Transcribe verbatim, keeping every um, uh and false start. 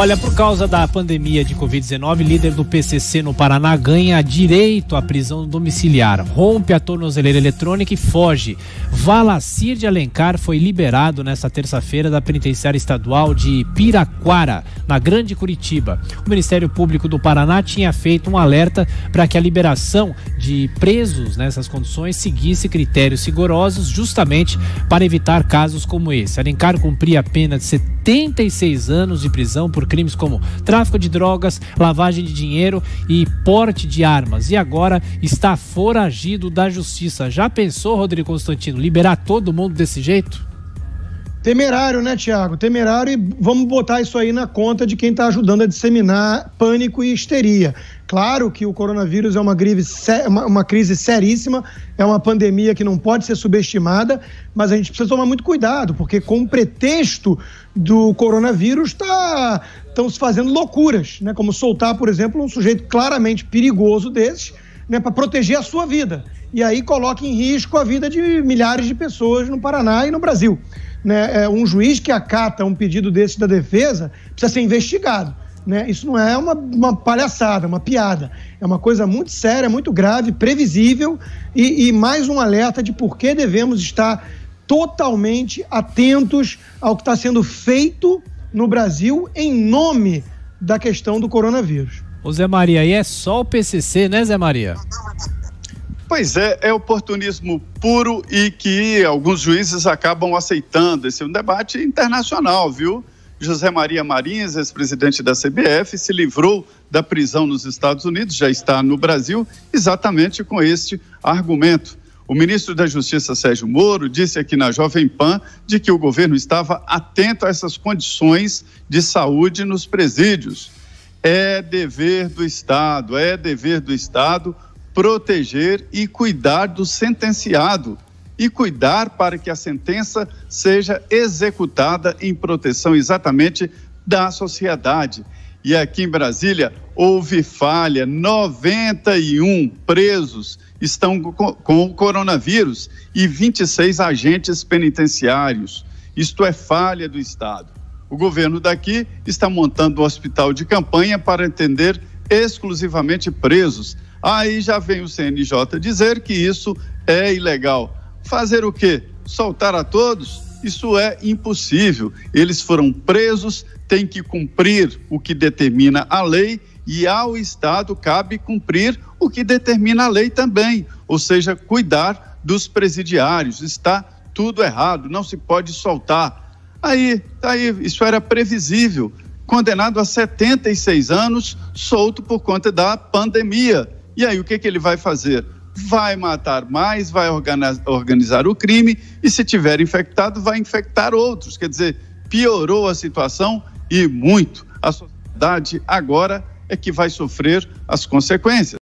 Olha, por causa da pandemia de covid dezenove, líder do P C C no Paraná ganha direito à prisão domiciliar, rompe a tornozeleira eletrônica e foge. Valacir de Alencar foi liberado nesta terça-feira da Penitenciária Estadual de Piraquara, na Grande Curitiba. O Ministério Público do Paraná tinha feito um alerta para que a liberação de presos nessas condições seguisse critérios rigorosos, justamente para evitar casos como esse. Alencar cumpria a pena de setenta e seis anos de prisão por crimes como tráfico de drogas, lavagem de dinheiro e porte de armas, e agora está foragido da justiça. Já pensou, Rodrigo Constantino, liberar todo mundo desse jeito? Temerário, né, Thiago? Temerário, e vamos botar isso aí na conta de quem está ajudando a disseminar pânico e histeria. Claro que o coronavírus é uma, grive, uma crise seríssima, é uma pandemia que não pode ser subestimada, mas a gente precisa tomar muito cuidado, porque com o pretexto do coronavírus tá, estão se fazendo loucuras, né? Como soltar, por exemplo, um sujeito claramente perigoso desses, né, para proteger a sua vida. E aí coloca em risco a vida de milhares de pessoas no Paraná e no Brasil. Né, um juiz que acata um pedido desse da defesa precisa ser investigado, né? Isso não é uma, uma palhaçada, uma piada, é uma coisa muito séria, muito grave, previsível e, e mais um alerta de por que devemos estar totalmente atentos ao que está sendo feito no Brasil em nome da questão do coronavírus. Ô Zé Maria, aí é só o P C C, né, Zé Maria? Pois é, é oportunismo puro e que alguns juízes acabam aceitando. Esse é um debate internacional, viu? José Maria Marins, ex-presidente da C B F, se livrou da prisão nos Estados Unidos, já está no Brasil, exatamente com este argumento. O ministro da Justiça, Sérgio Moro, disse aqui na Jovem Pan de que o governo estava atento a essas condições de saúde nos presídios. É dever do Estado, é dever do Estado proteger e cuidar do sentenciado e cuidar para que a sentença seja executada em proteção exatamente da sociedade. E aqui em Brasília houve falha, noventa e um presos estão com o coronavírus e vinte e seis agentes penitenciários. Isto é falha do Estado. O governo daqui está montando um hospital de campanha para atender exclusivamente presos. Aí já vem o C N J dizer que isso é ilegal. Fazer o quê? Soltar a todos? Isso é impossível. Eles foram presos, têm que cumprir o que determina a lei e ao Estado cabe cumprir o que determina a lei também, ou seja, cuidar dos presidiários. Está tudo errado, não se pode soltar. Aí, tá aí, isso era previsível. Condenado a setenta e seis anos, solto por conta da pandemia. E aí, o que que ele vai fazer? Vai matar mais, vai organizar o crime e, se tiver infectado, vai infectar outros. Quer dizer, piorou a situação e muito. A sociedade agora é que vai sofrer as consequências.